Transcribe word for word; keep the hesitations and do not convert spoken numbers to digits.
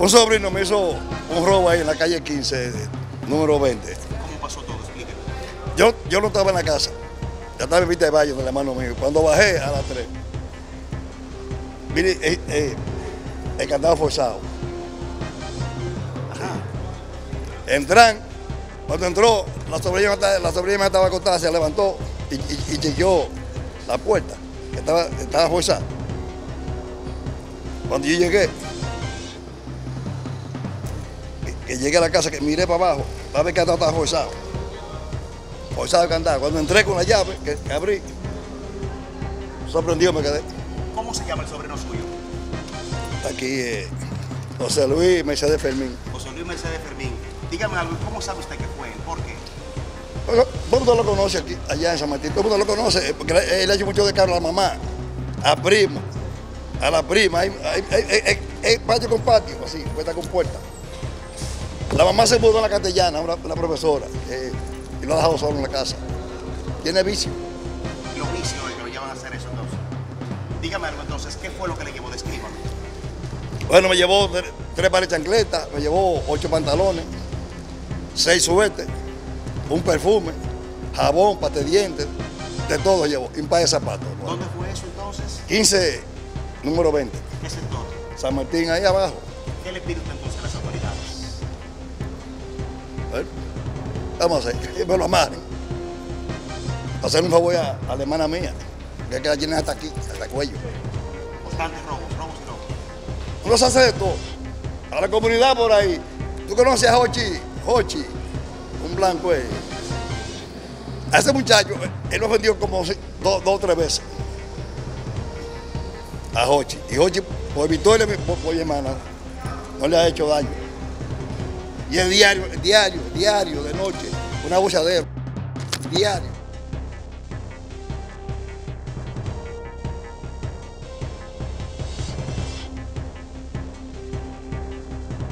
Un sobrino me hizo un robo ahí en la calle quince, número veinte. ¿Cómo pasó todo? Explíqueme. Yo, yo no estaba en la casa. Ya estaba en Vista de Valle, con el hermano mío. Cuando bajé a las tres, mire, eh, eh, el candado forzado. Ajá. Entran. Cuando entró, la sobrina, la sobrina estaba acostada, se levantó y, y, y llegó la puerta, que estaba, estaba forzada. Cuando yo llegué, que llegué a la casa, que miré para abajo, para ver que estaba forzado. Forzado el candado. Cuando entré con la llave, que, que abrí, sorprendido me quedé. ¿Cómo se llama el sobrino suyo? Está aquí eh, José Luis Mercedes Fermín. José Luis Mercedes Fermín. Dígame algo, ¿cómo sabe usted que fue él? ¿Por qué? Bueno, todo el mundo lo conoce aquí, allá en San Martín, todo el mundo lo conoce, porque él ha hecho mucho de caro a la mamá, a primo, a la prima, hay, hay, hay, hay, hay patio con patio, así, puerta con puerta. La mamá se mudó a la castellana, una, una profesora, eh, y lo ha dejado solo en la casa. Tiene vicio. Los vicios que lo llevan a hacer eso entonces. Dígame algo entonces, ¿qué fue lo que le llevó? Descríbame. Bueno, me llevó tres, tres pares de chancletas, me llevó ocho pantalones, seis subetes, un perfume, jabón, pate de dientes, de todo llevó, y un par de zapatos. ¿No? ¿Dónde fue eso entonces? quince, número veinte. ¿Qué sector? San Martín, ahí abajo. ¿Qué le pide usted entonces a las autoridades? Bueno, vamos a hacer, que me lo amarren. Hacer un favor a, a la hermana mía, que la tienen hasta aquí, hasta el cuello. Constantes robos, robos y robos. Uno se hace de todo. A la comunidad por ahí. ¿Tú conoces a Hochi? Hochi, un blanco. Eh. A ese muchacho, él lo vendió como dos o tres veces. A Hochi. Y Hochi, por victoria, por, por hermana, no le ha hecho daño. Y el diario, el diario, el diario de noche, una buchadera, diario.